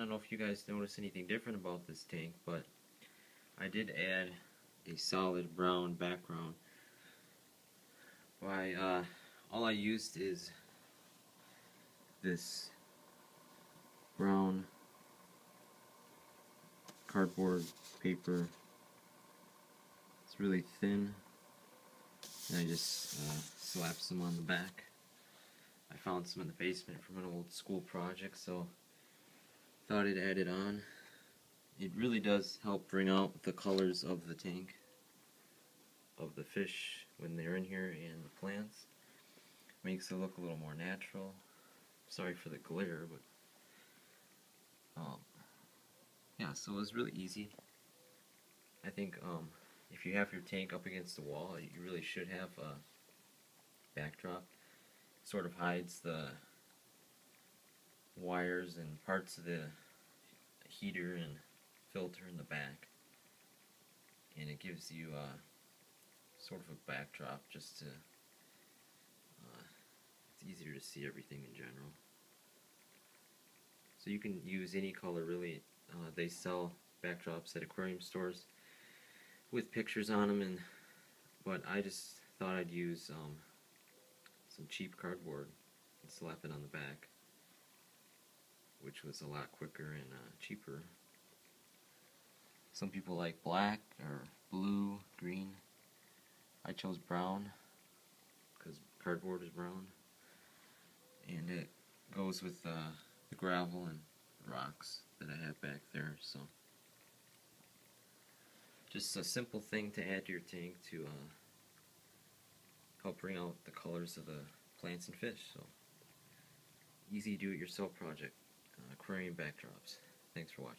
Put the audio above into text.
don't know if you guys notice anything different about this tank, but I did add a solid brown background. By all I used is this brown cardboard paper. It's really thin, and I just slapped some on the back. I found some in the basement from an old school project, so thought it added on. It really does help bring out the colors of the tank, of the fish when they're in here, and the plants. Makes it look a little more natural. Sorry for the glare, but yeah, so it was really easy. I think if you have your tank up against the wall, you really should have a backdrop. Sort of hides the wires and parts of the heater and filter in the back, and it gives you sort of a backdrop just to it's easier to see everything in general. So you can use any color really. They sell backdrops at aquarium stores with pictures on them, but I just thought I'd use some cheap cardboard and slap it on the back, which was a lot quicker and cheaper. Some people like black or blue, green. I chose brown because cardboard is brown, and it goes with the gravel and rocks that I have back there. So just a simple thing to add to your tank to help bring out the colors of the plants and fish. So easy do-it-yourself project, aquarium backdrops. Thanks for watching.